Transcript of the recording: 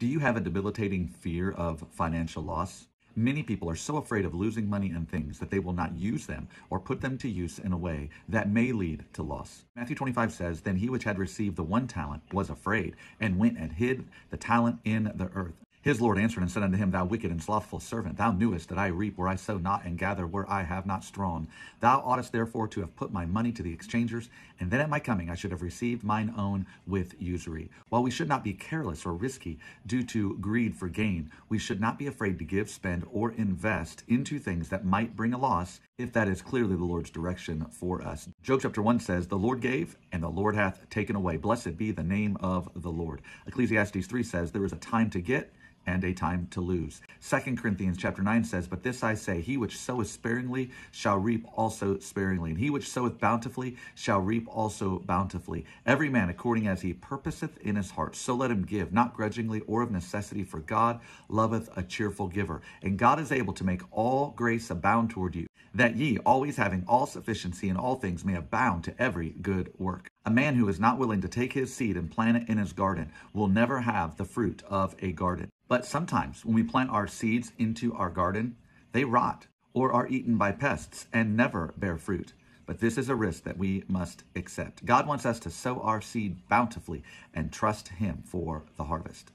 Do you have a debilitating fear of financial loss? Many people are so afraid of losing money and things that they will not use them or put them to use in a way that may lead to loss. Matthew 25 says, "Then he which had received the one talent was afraid, and went and hid the talent in the earth. His Lord answered and said unto him, Thou wicked and slothful servant, thou knewest that I reap where I sow not, and gather where I have not strawn. Thou oughtest therefore to have put my money to the exchangers, and then at my coming I should have received mine own with usury." While we should not be careless or risky due to greed for gain, we should not be afraid to give, spend, or invest into things that might bring a loss, if that is clearly the Lord's direction for us. Job chapter 1 says, "The Lord gave, and the Lord hath taken away. Blessed be the name of the Lord." Ecclesiastes 3 says, "There is a time to get, and a time to lose." 2 Corinthians chapter 9 says, "But this I say, he which soweth sparingly shall reap also sparingly, and he which soweth bountifully shall reap also bountifully. Every man according as he purposeth in his heart, so let him give, not grudgingly or of necessity, for God loveth a cheerful giver. And God is able to make all grace abound toward you, that ye, always having all sufficiency in all things, may abound to every good work." A man who is not willing to take his seed and plant it in his garden will never have the fruit of a garden. But sometimes when we plant our seeds into our garden, they rot or are eaten by pests and never bear fruit. But this is a risk that we must accept. God wants us to sow our seed bountifully and trust Him for the harvest.